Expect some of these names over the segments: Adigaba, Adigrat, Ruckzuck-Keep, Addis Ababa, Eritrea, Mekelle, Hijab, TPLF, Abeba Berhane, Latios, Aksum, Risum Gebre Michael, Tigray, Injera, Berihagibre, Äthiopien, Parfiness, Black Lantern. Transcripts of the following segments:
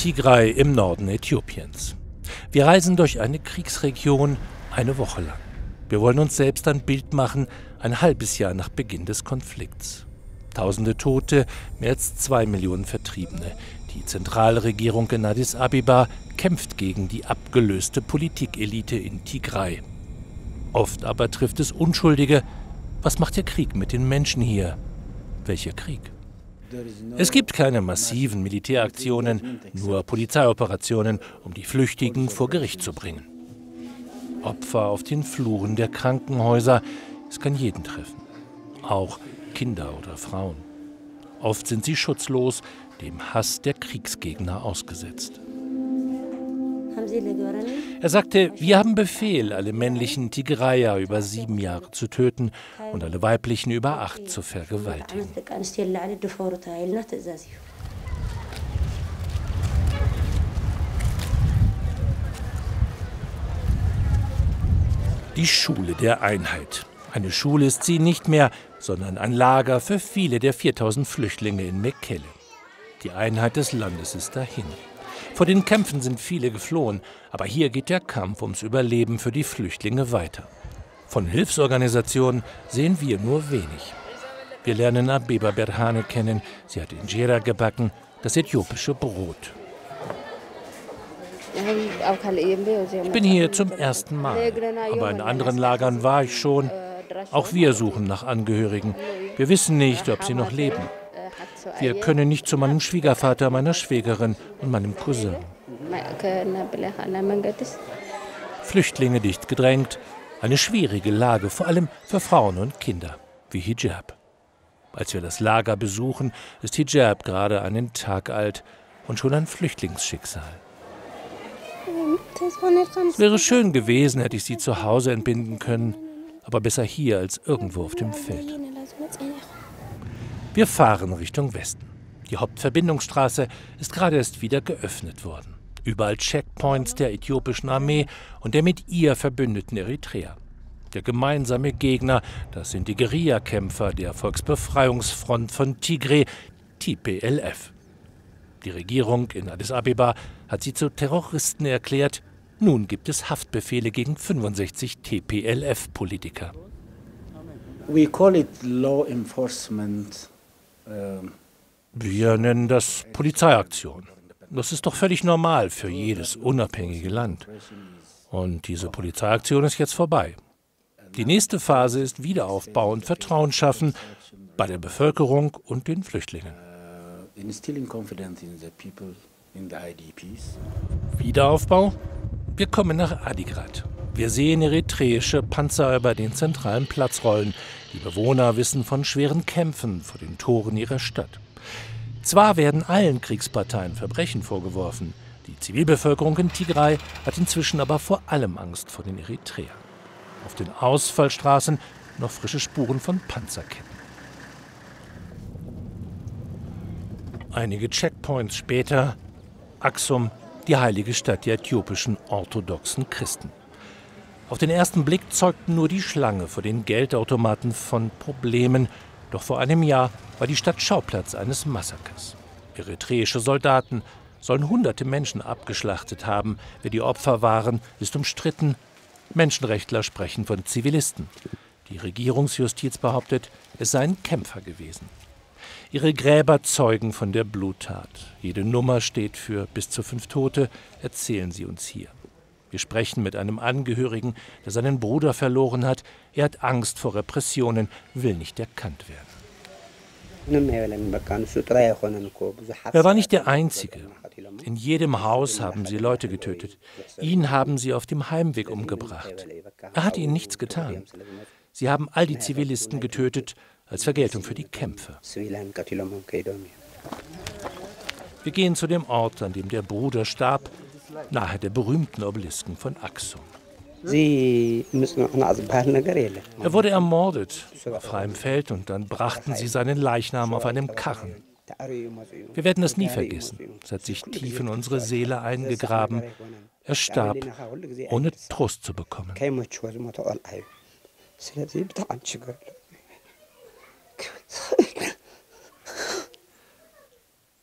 Tigray im Norden Äthiopiens. Wir reisen durch eine Kriegsregion eine Woche lang. Wir wollen uns selbst ein Bild machen, ein halbes Jahr nach Beginn des Konflikts. Tausende Tote, mehr als 2 Millionen Vertriebene. Die Zentralregierung in Addis Abeba kämpft gegen die abgelöste Politikelite in Tigray. Oft aber trifft es Unschuldige. Was macht der Krieg mit den Menschen hier? Welcher Krieg? Es gibt keine massiven Militäraktionen, nur Polizeioperationen, um die Flüchtigen vor Gericht zu bringen. Opfer auf den Fluren der Krankenhäuser. Es kann jeden treffen, auch Kinder oder Frauen. Oft sind sie schutzlos, dem Hass der Kriegsgegner ausgesetzt. Er sagte, wir haben Befehl, alle männlichen Tigrayer über 7 Jahre zu töten und alle weiblichen über 8 zu vergewaltigen. Die Schule der Einheit. Eine Schule ist sie nicht mehr, sondern ein Lager für viele der 4000 Flüchtlinge in Mekelle. Die Einheit des Landes ist dahin. Vor den Kämpfen sind viele geflohen, aber hier geht der Kampf ums Überleben für die Flüchtlinge weiter. Von Hilfsorganisationen sehen wir nur wenig. Wir lernen Abeba Berhane kennen. Sie hat Injera gebacken, das äthiopische Brot. Ich bin hier zum ersten Mal, aber in anderen Lagern war ich schon. Auch wir suchen nach Angehörigen. Wir wissen nicht, ob sie noch leben. Wir können nicht zu meinem Schwiegervater, meiner Schwägerin und meinem Cousin. Flüchtlinge dicht gedrängt. Eine schwierige Lage, vor allem für Frauen und Kinder, wie Hijab. Als wir das Lager besuchen, ist Hijab gerade einen Tag alt und schon ein Flüchtlingsschicksal. Es wäre schön gewesen, hätte ich sie zu Hause entbinden können, aber besser hier als irgendwo auf dem Feld. Wir fahren Richtung Westen. Die Hauptverbindungsstraße ist gerade erst wieder geöffnet worden. Überall Checkpoints der äthiopischen Armee und der mit ihr verbündeten Eritrea. Der gemeinsame Gegner, das sind die Guerillakämpfer der Volksbefreiungsfront von Tigray, TPLF. Die Regierung in Addis Abeba hat sie zu Terroristen erklärt. Nun gibt es Haftbefehle gegen 65 TPLF-Politiker. Wir nennen das Polizeiaktion. Das ist doch völlig normal für jedes unabhängige Land. Und diese Polizeiaktion ist jetzt vorbei. Die nächste Phase ist Wiederaufbau und Vertrauen schaffen bei der Bevölkerung und den Flüchtlingen. Wiederaufbau? Wir kommen nach Adigrat. Wir sehen eritreische Panzer über den zentralen Platz rollen. Die Bewohner wissen von schweren Kämpfen vor den Toren ihrer Stadt. Zwar werden allen Kriegsparteien Verbrechen vorgeworfen. Die Zivilbevölkerung in Tigray hat inzwischen aber vor allem Angst vor den Eritreern. Auf den Ausfallstraßen noch frische Spuren von Panzerketten. Einige Checkpoints später, Aksum, die heilige Stadt der äthiopischen orthodoxen Christen. Auf den ersten Blick zeugten nur die Schlange vor den Geldautomaten von Problemen. Doch vor einem Jahr war die Stadt Schauplatz eines Massakers. Eritreische Soldaten sollen hunderte Menschen abgeschlachtet haben. Wer die Opfer waren, ist umstritten. Menschenrechtler sprechen von Zivilisten. Die Regierungsjustiz behauptet, es seien Kämpfer gewesen. Ihre Gräber zeugen von der Bluttat. Jede Nummer steht für bis zu 5 Tote, erzählen sie uns hier. Wir sprechen mit einem Angehörigen, der seinen Bruder verloren hat. Er hat Angst vor Repressionen, will nicht erkannt werden. Er war nicht der Einzige. In jedem Haus haben sie Leute getötet. Ihn haben sie auf dem Heimweg umgebracht. Er hat ihnen nichts getan. Sie haben all die Zivilisten getötet, als Vergeltung für die Kämpfe. Wir gehen zu dem Ort, an dem der Bruder starb, nahe der berühmten Obelisken von Aksum. Er wurde ermordet auf freiem Feld und dann brachten sie seinen Leichnam auf einem Karren. Wir werden das nie vergessen. Es hat sich tief in unsere Seele eingegraben. Er starb, ohne Trost zu bekommen.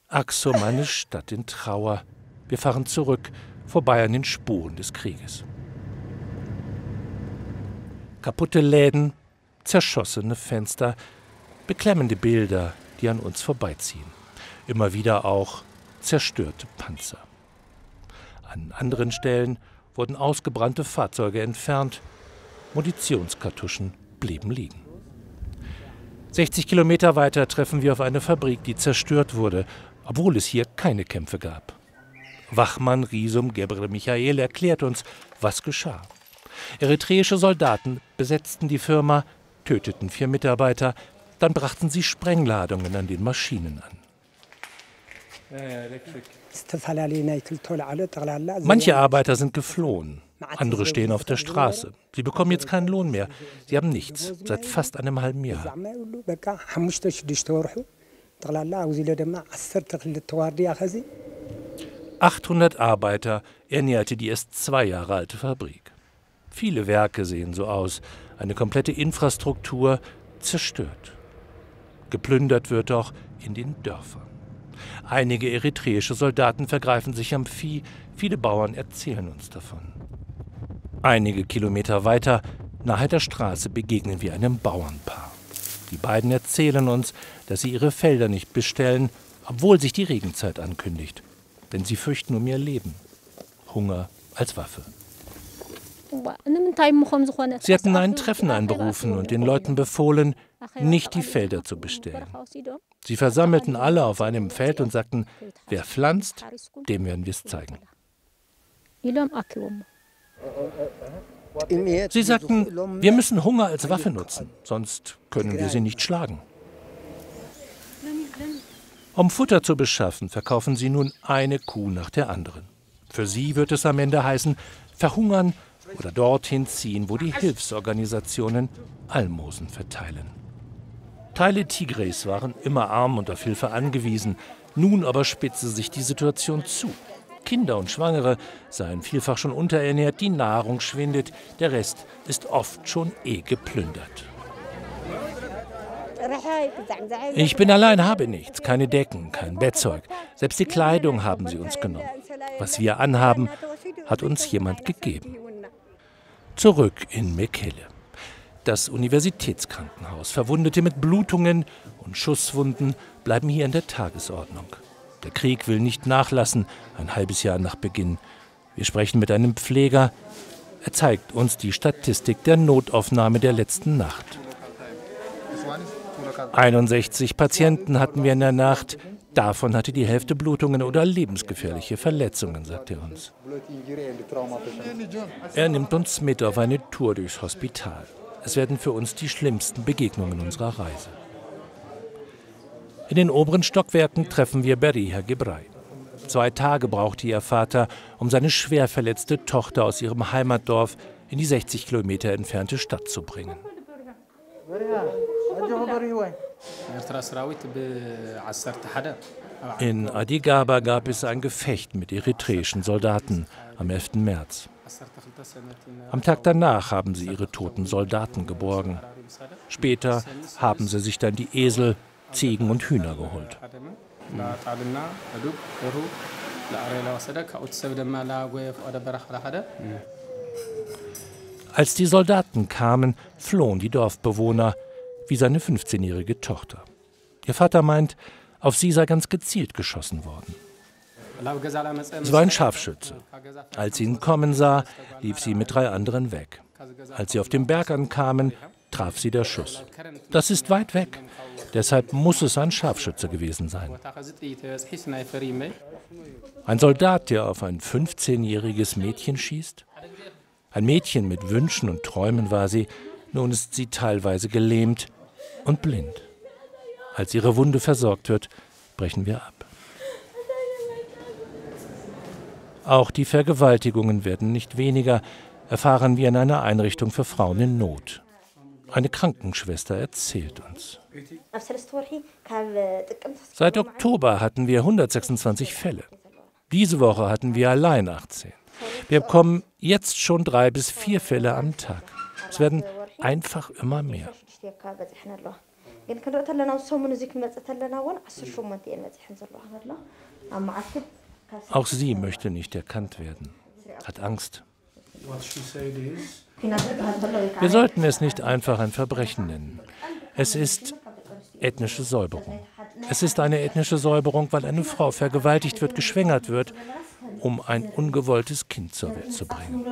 Aksum, eine Stadt in Trauer. Wir fahren zurück, vorbei an den Spuren des Krieges. Kaputte Läden, zerschossene Fenster, beklemmende Bilder, die an uns vorbeiziehen. Immer wieder auch zerstörte Panzer. An anderen Stellen wurden ausgebrannte Fahrzeuge entfernt, Munitionskartuschen blieben liegen. 60 Kilometer weiter treffen wir auf eine Fabrik, die zerstört wurde, obwohl es hier keine Kämpfe gab. Wachmann Risum Gebre Michael erklärt uns, was geschah. Eritreische Soldaten besetzten die Firma, töteten 4 Mitarbeiter, dann brachten sie Sprengladungen an den Maschinen an. Manche Arbeiter sind geflohen, andere stehen auf der Straße. Sie bekommen jetzt keinen Lohn mehr. Sie haben nichts, seit fast einem halben Jahr. ...800 Arbeiter ernährte die erst 2 Jahre alte Fabrik. Viele Werke sehen so aus. Eine komplette Infrastruktur zerstört. Geplündert wird auch in den Dörfern. Einige eritreische Soldaten vergreifen sich am Vieh. Viele Bauern erzählen uns davon. Einige Kilometer weiter, nahe der Straße, begegnen wir einem Bauernpaar. Die beiden erzählen uns, dass sie ihre Felder nicht bestellen, obwohl sich die Regenzeit ankündigt. Denn sie fürchten um ihr Leben. Hunger als Waffe. Sie hatten ein Treffen einberufen und den Leuten befohlen, nicht die Felder zu bestellen. Sie versammelten alle auf einem Feld und sagten, wer pflanzt, dem werden wir es zeigen. Sie sagten, wir müssen Hunger als Waffe nutzen, sonst können wir sie nicht schlagen. Um Futter zu beschaffen, verkaufen sie nun eine Kuh nach der anderen. Für sie wird es am Ende heißen, verhungern oder dorthin ziehen, wo die Hilfsorganisationen Almosen verteilen. Teile Tigrays waren immer arm und auf Hilfe angewiesen. Nun aber spitzte sich die Situation zu. Kinder und Schwangere seien vielfach schon unterernährt, die Nahrung schwindet, der Rest ist oft schon geplündert. Ich bin allein, habe nichts, keine Decken, kein Bettzeug. Selbst die Kleidung haben sie uns genommen. Was wir anhaben, hat uns jemand gegeben. Zurück in Mekelle. Das Universitätskrankenhaus. Verwundete mit Blutungen und Schusswunden bleiben hier in der Tagesordnung. Der Krieg will nicht nachlassen, ein halbes Jahr nach Beginn. Wir sprechen mit einem Pfleger. Er zeigt uns die Statistik der Notaufnahme der letzten Nacht. 61 Patienten hatten wir in der Nacht. Davon hatte die Hälfte Blutungen oder lebensgefährliche Verletzungen, sagt er uns. Er nimmt uns mit auf eine Tour durchs Hospital. Es werden für uns die schlimmsten Begegnungen unserer Reise. In den oberen Stockwerken treffen wir Berihagibre. 2 Tage brauchte ihr Vater, um seine schwer verletzte Tochter aus ihrem Heimatdorf in die 60 Kilometer entfernte Stadt zu bringen. In Adigaba gab es ein Gefecht mit eritreischen Soldaten am 11. März. Am Tag danach haben sie ihre toten Soldaten geborgen. Später haben sie sich dann die Esel, Ziegen und Hühner geholt. Als die Soldaten kamen, flohen die Dorfbewohner, wie seine 15-jährige Tochter. Ihr Vater meint, auf sie sei ganz gezielt geschossen worden. Es war ein Scharfschütze. Als sie ihn kommen sah, lief sie mit 3 anderen weg. Als sie auf dem Berg ankamen, traf sie der Schuss. Das ist weit weg. Deshalb muss es ein Scharfschütze gewesen sein. Ein Soldat, der auf ein 15-jähriges Mädchen schießt? Ein Mädchen mit Wünschen und Träumen war sie. Nun ist sie teilweise gelähmt und blind. Als ihre Wunde versorgt wird, brechen wir ab. Auch die Vergewaltigungen werden nicht weniger, erfahren wir in einer Einrichtung für Frauen in Not. Eine Krankenschwester erzählt uns. Seit Oktober hatten wir 126 Fälle. Diese Woche hatten wir allein 18. Wir bekommen jetzt schon 3 bis 4 Fälle am Tag. Es werden einfach immer mehr. Auch sie möchte nicht erkannt werden, hat Angst. Wir sollten es nicht einfach ein Verbrechen nennen. Es ist ethnische Säuberung. Es ist eine ethnische Säuberung, weil eine Frau vergewaltigt wird, geschwängert wird, um ein ungewolltes Kind zur Welt zu bringen.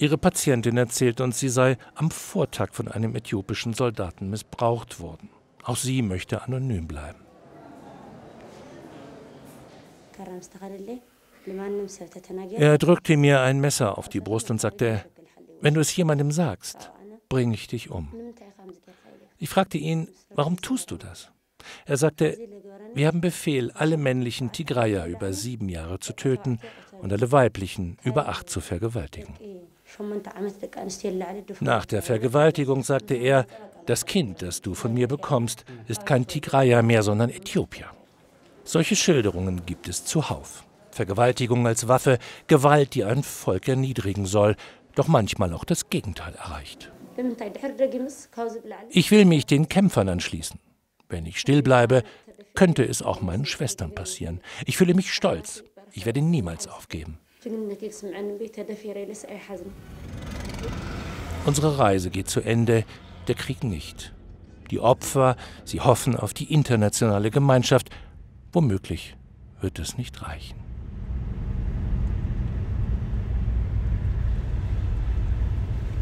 Ihre Patientin erzählt uns, sie sei am Vortag von einem äthiopischen Soldaten missbraucht worden. Auch sie möchte anonym bleiben. Er drückte mir ein Messer auf die Brust und sagte, wenn du es jemandem sagst, bringe ich dich um. Ich fragte ihn, warum tust du das? Er sagte, wir haben Befehl, alle männlichen Tigrayer über 7 Jahre zu töten und alle weiblichen über 8 zu vergewaltigen. Nach der Vergewaltigung sagte er, das Kind, das du von mir bekommst, ist kein Tigrayer mehr, sondern Äthiopier. Solche Schilderungen gibt es zuhauf. Vergewaltigung als Waffe, Gewalt, die ein Volk erniedrigen soll, doch manchmal auch das Gegenteil erreicht. Ich will mich den Kämpfern anschließen. Wenn ich still bleibe, könnte es auch meinen Schwestern passieren. Ich fühle mich stolz. Ich werde niemals aufgeben. Unsere Reise geht zu Ende, der Krieg nicht. Die Opfer, sie hoffen auf die internationale Gemeinschaft. Womöglich wird es nicht reichen.